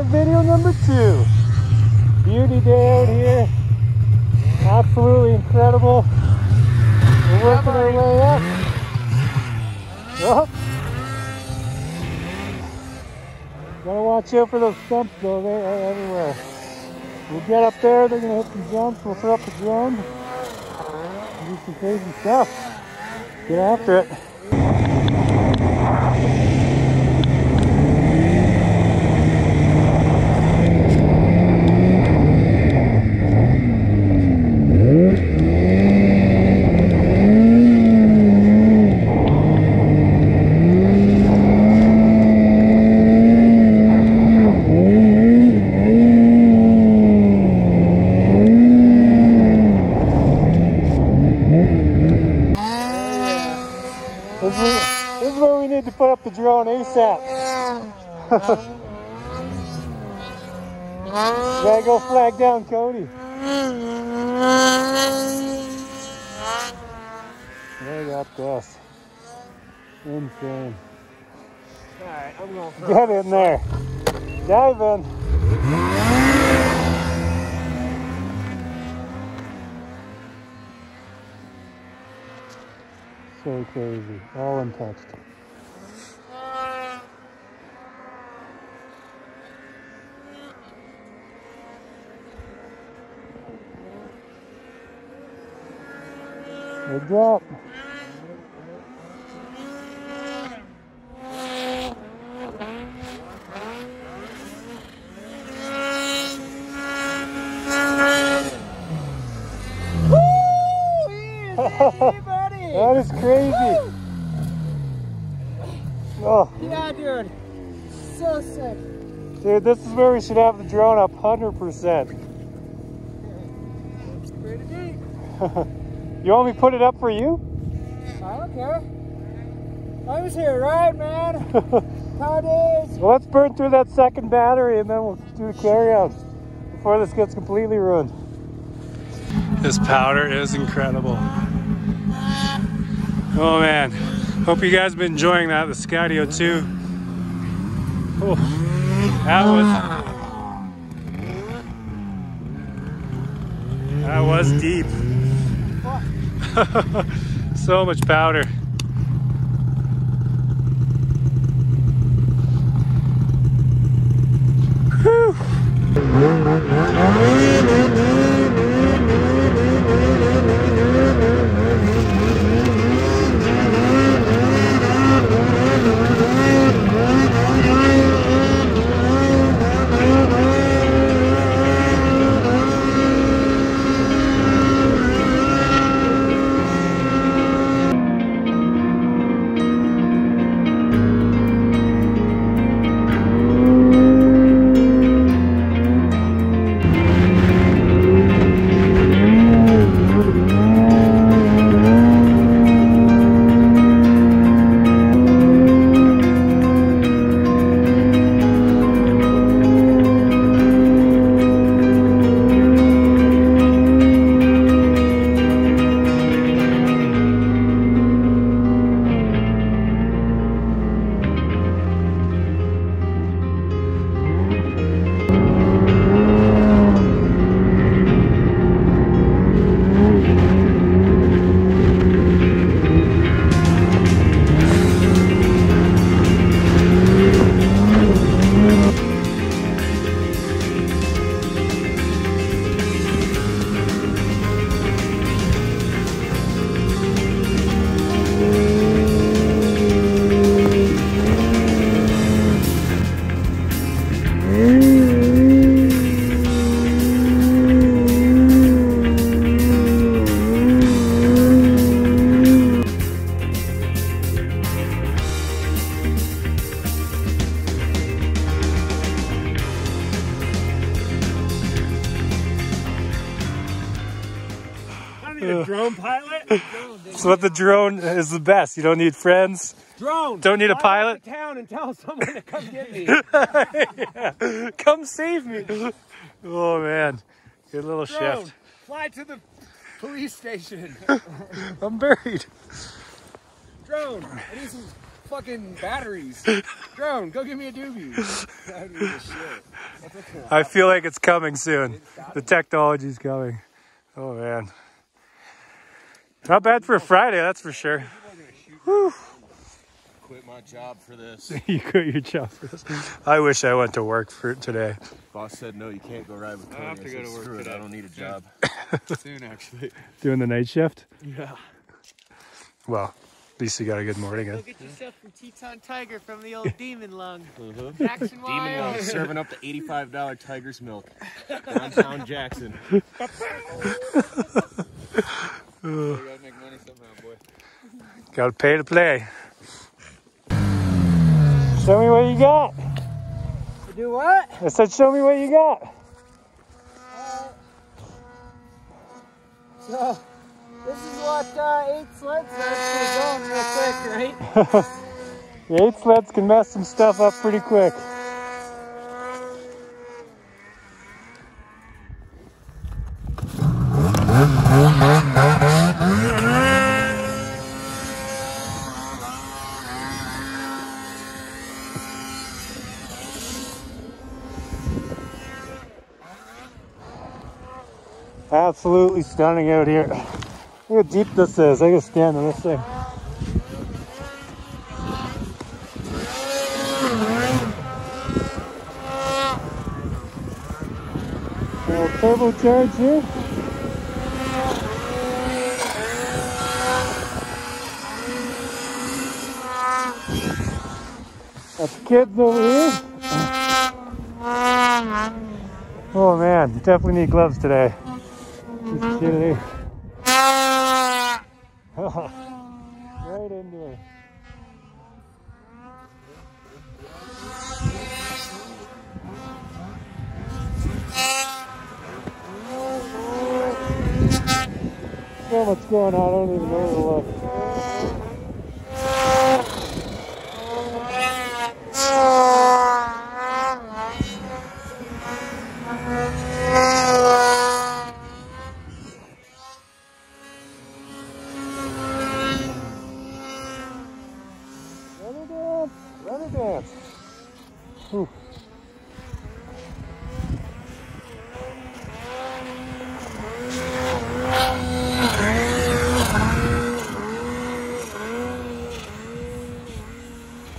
for video number 2. Beauty day out here. Absolutely incredible. We're working our way up. Gotta watch out for those stumps though, they are everywhere. We'll get up there, they're gonna hit some jumps, we'll put up the drone. Do some crazy stuff. Get after it. This is where we need to put up the drone ASAP. Gotta go flag down Cody. They got this. Insane. Alright, I'm going for it. Get in there. Dive in. So crazy, all untouched. Good job. Woo! That is crazy. Oh. Yeah, dude. So sick. Dude, this is where we should have the drone up 100%. Pretty deep. You want me to put it up for you? I don't care. I was here, right, man? Nowadays. Well, let's burn through that second battery and then we'll do the carry-out before this gets completely ruined. This powder is incredible. Oh man, hope you guys have been enjoying that, the Skydio 2. Oh, that was deep. So much powder. Drone pilot? So what the drone is the best. You don't need friends. Drone. Don't need a pilot. Go to town and tell someone to come get me. Yeah. Come save me. Oh man. Good little drone. Shift. Fly to the police station. I'm buried. Drone. I need some fucking batteries. Drone, go give me a doobie. That would be the shit. I feel like it's coming soon. The technology's coming. Oh, man. Not bad for Friday, that's for sure. Whew. Quit my job for this. You quit your job for this. I wish I went to work for today. Boss said no, you can't go ride with Cody. I have to go to work today. I don't need a job. Soon, actually. Doing the night shift? Yeah. Well, at least you got a good morning in. Go get yourself from Teton Tiger from the old Demon Lung. Jackson Demon Lung serving up the $85 Tiger's Milk. Downtown Jackson. You gotta make money somehow, boy. Gotta pay to play. Show me what you got. You do what? I said, show me what you got. So, this is what 8 sleds are going real quick, right? The 8 sleds can mess some stuff up pretty quick. Absolutely stunning out here. Look how deep this is. I can stand on this thing. A little turbocharge here. That's kids over here. Oh man, you definitely need gloves today. Right into her. So much going on, I don't even know where to look.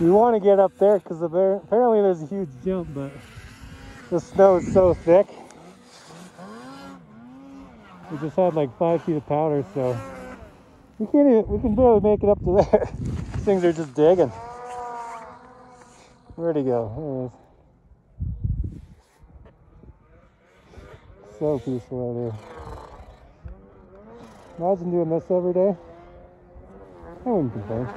You want to get up there because apparently there's a huge jump, but the snow is so thick. We just had like 5 feet of powder, so we can't even, we can barely make it up to there. These things are just digging. Where'd he go? There he is. So peaceful out here. Imagine doing this every day. I wouldn't complain.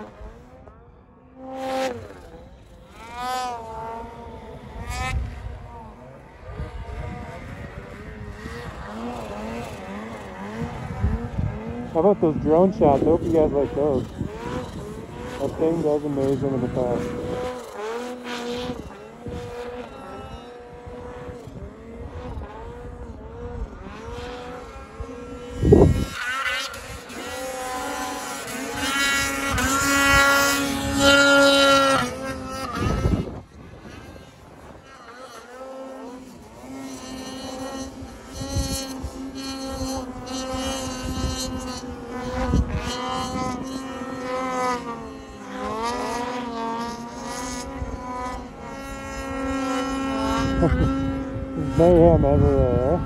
How about those drone shots? I hope you guys like those. That thing does amazing in the past. Mayhem everywhere.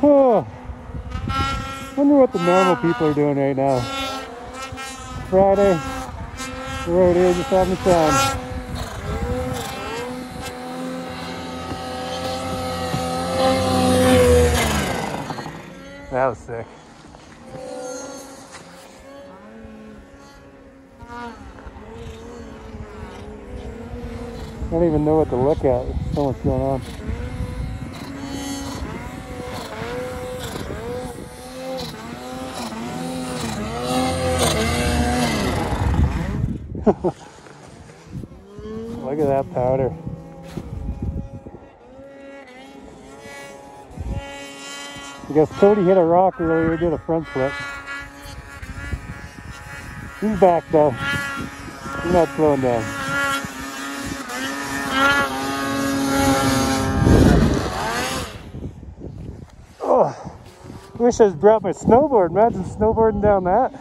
Oh, wonder what the normal people are doing right now. Friday, we're out here just having fun. That was sick. I don't even know what to look at. There's so much going on. Look at that powder. I guess Cody hit a rock earlier, did a front flip. He's back though. He's not slowing down. Oh, wish I just brought my snowboard. Imagine snowboarding down that.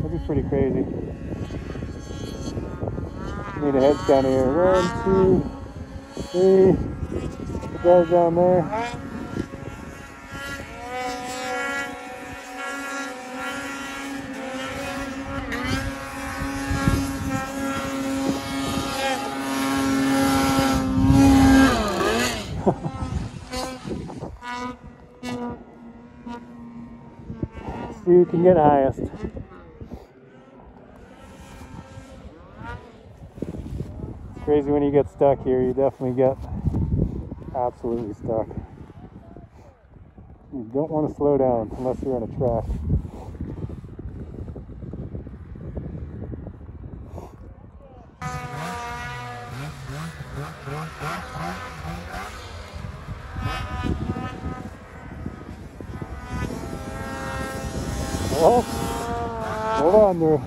That'd be pretty crazy. Need a head down here. 1, 2, 3. The guy's down there. See who can get highest. It's crazy when you get stuck here, you definitely get absolutely stuck. You don't want to slow down unless you're on a track. Well, hold on there.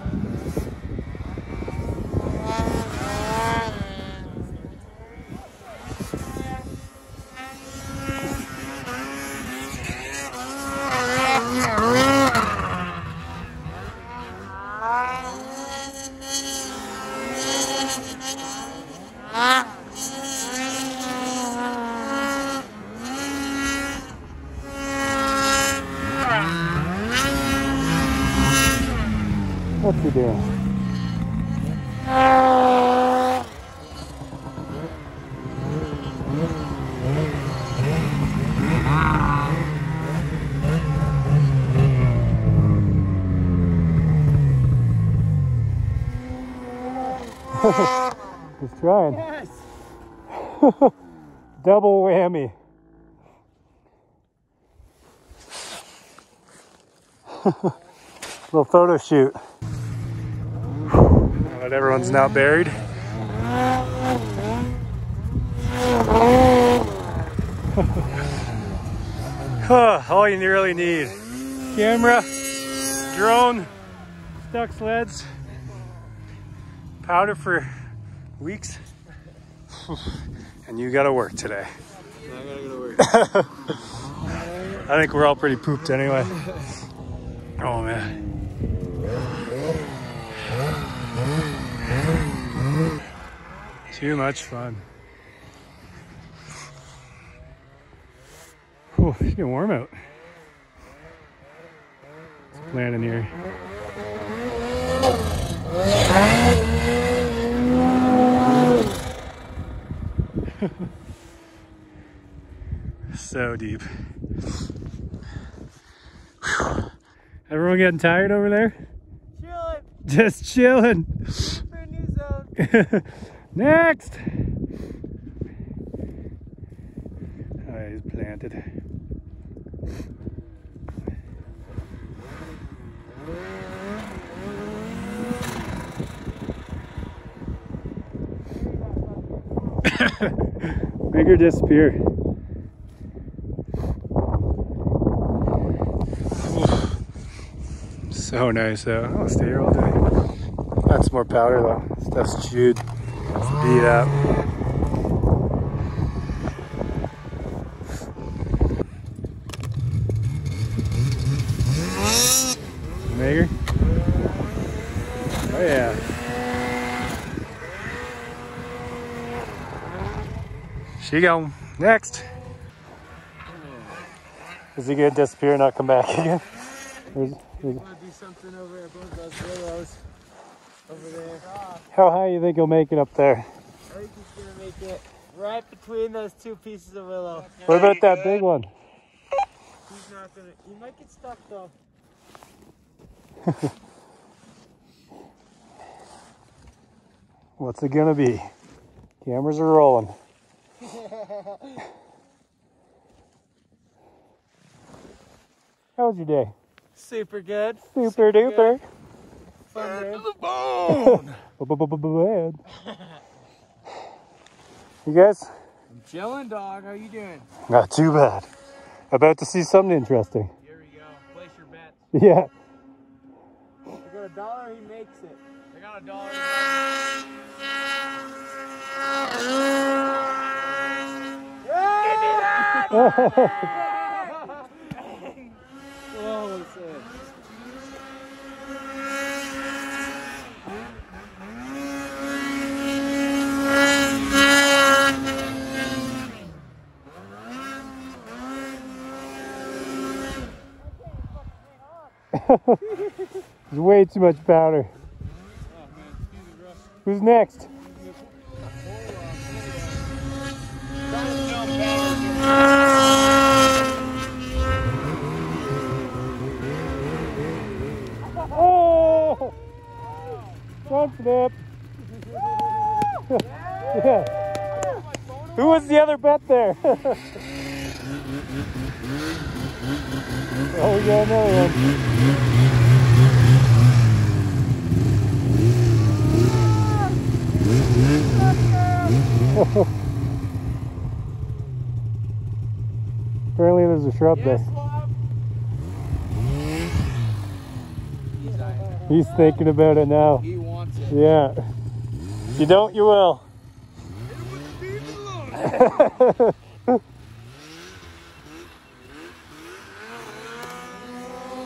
What's he doing? He's trying. Yes. Double whammy. Little photo shoot. But everyone's now buried. All you really need: camera, drone, stuck sleds, powder for weeks, and you gotta work today. I gotta go to work. I think we're all pretty pooped anyway. Oh man. Too much fun. Oh, it's getting warm out. It's planning here. So deep. Whew. Everyone getting tired over there? Chilling. Just chilling. For a new zone. Next! Oh, he's planted. Make her disappear. Oh, so nice though. I'll stay here all day. That's more powder though. Stuff's chewed. It's beat up. Maker? Oh yeah. She gone. Next. Is he gonna disappear and not come back again? He's gonna do something over at both those willows. Over there. How high do you think he'll make it up there? I think he's gonna make it right between those two pieces of willow. What about that big one? He's not gonna. He might get stuck though. What's it gonna be? Cameras are rolling. How was your day? Super good. Super duper. Good. Fun, bad. You guys? I'm chilling, dog. How you doing? Not too bad. About to see something interesting. Here we go. Place your bet. Yeah. I got a dollar, he makes it. I got a dollar. Give me that! There's way too much powder. Oh, man. Who's next? Oh! Front flip. Yeah. Who was the other bet there? Oh, we got another one. Apparently there's a shrub there. He's thinking about it now. He wants it. Yeah. If you don't, you will.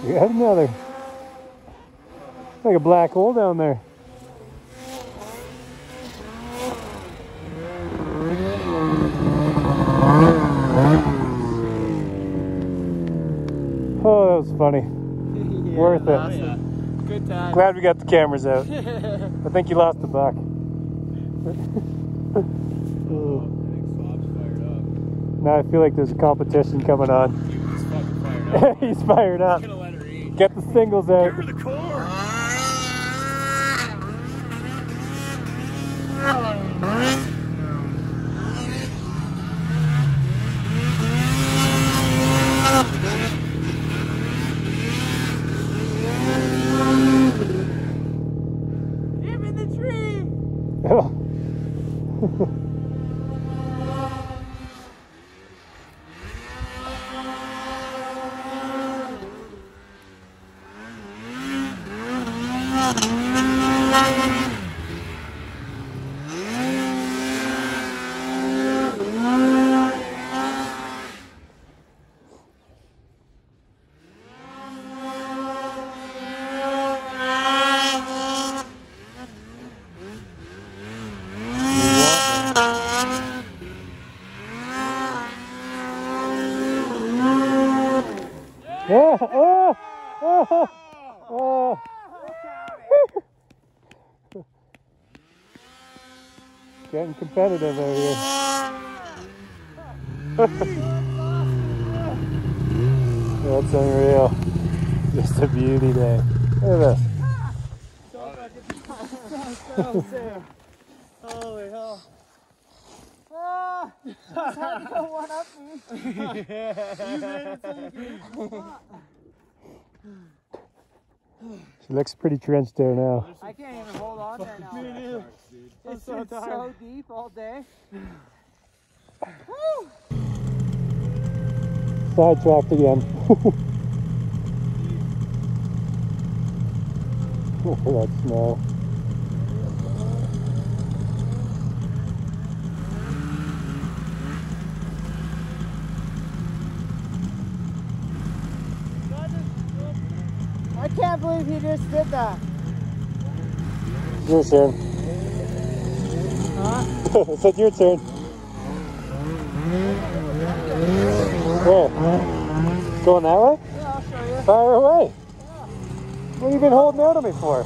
We got another. Like a black hole down there. Oh, that was funny. Yeah, worth it. Yeah. Good time. Glad we got the cameras out. I think you lost the buck. Oh, I think Slob's fired up. Now I feel like there's a competition coming on. He's fucking fired up. He's fired up. Get the singles out. Give her the core. Give me the tree. Oh. Oh, oh, oh, oh. Getting competitive over here. That's unreal. Just a beauty day. Look at this. Holy hell. Oh, I just had to go one up me. Yeah. She looks pretty drenched there now. I can't even hold on there now. Dude. It's been so deep all day. Woo! Sidetracked again. Oh, that snow. I can't believe he just did that. Your turn. Huh? I said your turn. Where? Going that way? Yeah, I'll show you. Fire away. Yeah. What have you been holding out on me for?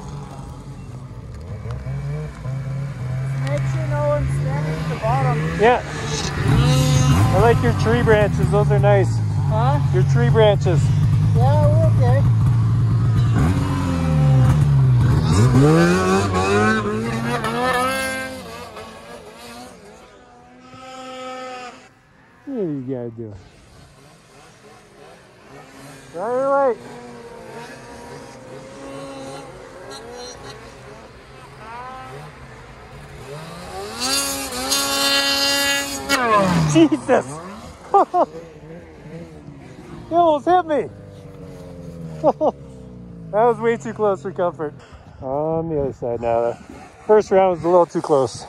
Make sure no one's standing at the bottom. Yeah. I like your tree branches. Those are nice. Huh? Your tree branches. Yeah, we're okay. What do you gotta do? Very late. Jesus! You almost hit me! That was way too close for comfort. On the other side now. The first round was a little too close.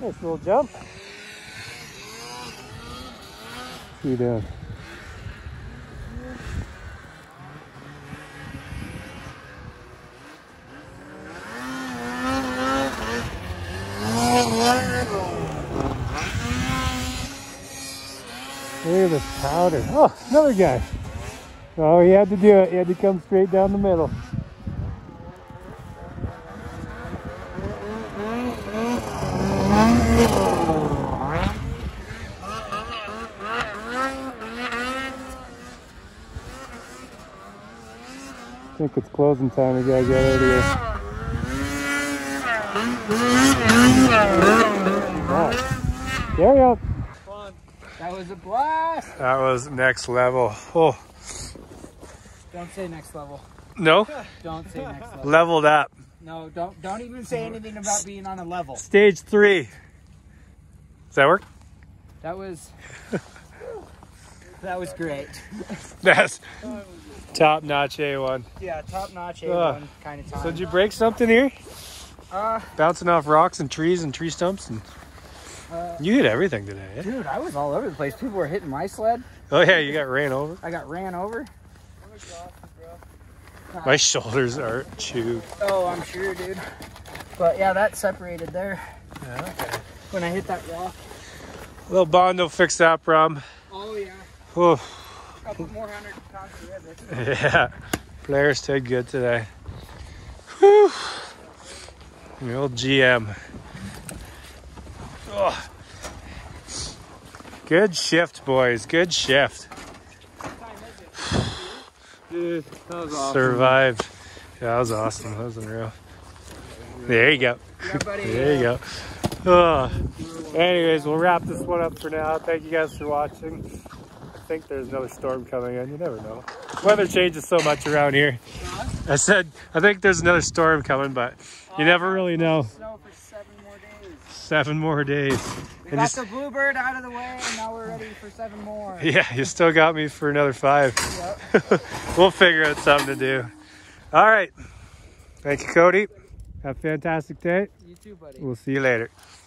Nice little jump. 3 down. Look at this powder. Oh, another guy. Oh, he had to do it. He had to come straight down the middle. I think it's closing time. We gotta get out of here. Nice. There we go. That was a blast. That was next level. Oh. Don't say next level. No? Don't say next level. Leveled up. No, don't even say anything about being on a level. Stage 3. Does that work? That was great. That's top-notch A1. Yeah, top-notch A1 kind of time. So did you break something here? Bouncing off rocks and trees and tree stumps and... you hit everything today, yeah? Dude, I was all over the place. People were hitting my sled. Oh yeah, you got ran over. I got ran over. My shoulders are chewed. Oh, I'm sure, dude. But yeah, that separated there. Yeah. Okay. When I hit that rock. A little Bondo fixed that problem. Oh yeah. Whew. A couple more hundred pounds of ribbit. Yeah. Players did good today. Whew. The old GM. Oh. Good shift, boys. Good shift. What time is it? Dude, that was awesome. Survived. Yeah, that was awesome. That was unreal. There you go. Yeah, buddy, there you go. Oh. Anyways, we'll wrap this one up for now. Thank you guys for watching. I think there's another storm coming in. You never know. Weather changes so much around here. I said, I think there's another storm coming, but you never really know. 7 more days. We got the bluebird out of the way, and now we're ready for 7 more. Yeah, you still got me for another 5. Yep. We'll figure out something to do. All right. Thank you, Cody. Have a fantastic day. You too, buddy. We'll see you later.